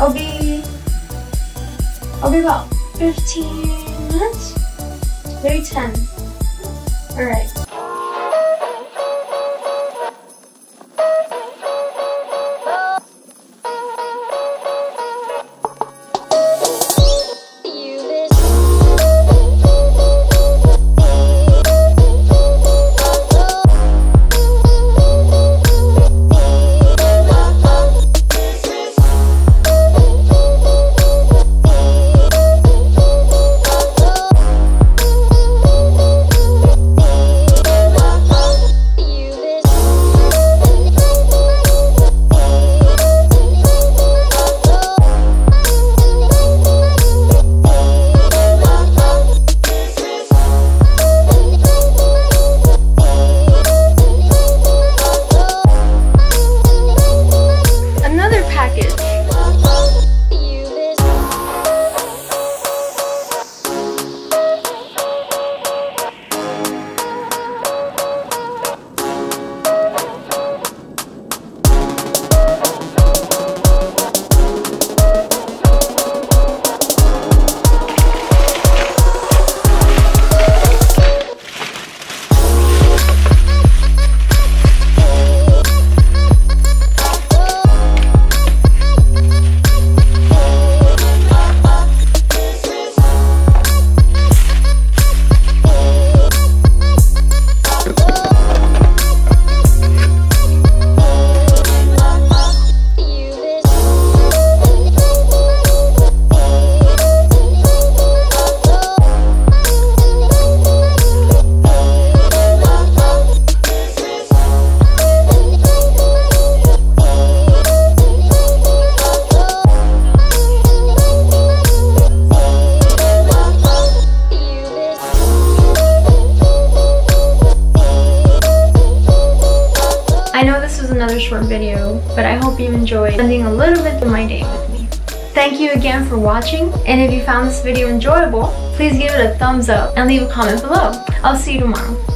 Okay, I'll be about 15 minutes, maybe 10. All right. I know this was another short video, but I hope you enjoyed spending a little bit of my day with me. Thank you again for watching, and if you found this video enjoyable, please give it a thumbs up and leave a comment below. I'll see you tomorrow.